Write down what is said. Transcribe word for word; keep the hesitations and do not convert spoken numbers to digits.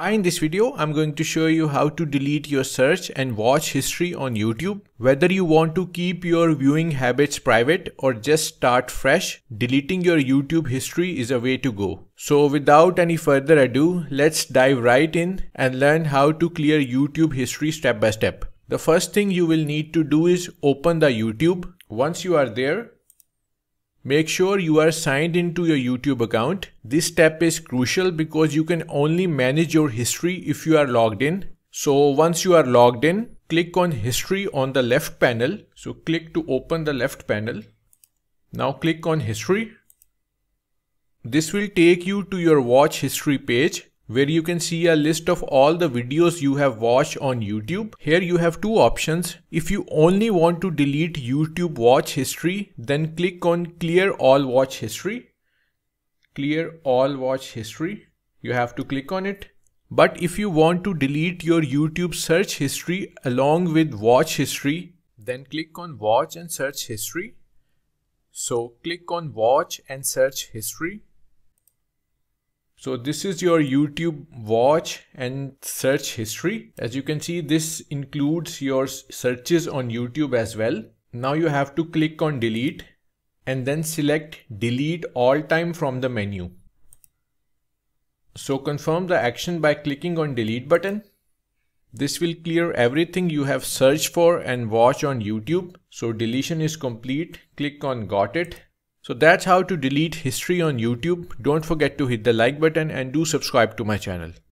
Hi, in this video, I'm going to show you how to delete your search and watch history on YouTube. Whether you want to keep your viewing habits private or just start fresh, deleting your YouTube history is a way to go. So without any further ado, let's dive right in and learn how to clear YouTube history step by step. The first thing you will need to do is open the YouTube. Once you are there, make sure you are signed into your YouTube account. This step is crucial because you can only manage your history if you are logged in. So once you are logged in, click on History on the left panel. So click to open the left panel. Now click on History. This will take you to your Watch History page, where you can see a list of all the videos you have watched on YouTube. Here you have two options. If you only want to delete YouTube watch history, then click on Clear All Watch History. Clear All Watch History. You have to click on it. But if you want to delete your YouTube search history along with watch history, then click on Watch and Search History. So click on Watch and Search History. So this is your YouTube watch and search history. As you can see, this includes your searches on YouTube as well. Now you have to click on delete and then select delete all time from the menu. So confirm the action by clicking on delete button. This will clear everything you have searched for and watched on YouTube. So deletion is complete. Click on got it. So that's how to delete history on YouTube. Don't forget to hit the like button and do subscribe to my channel.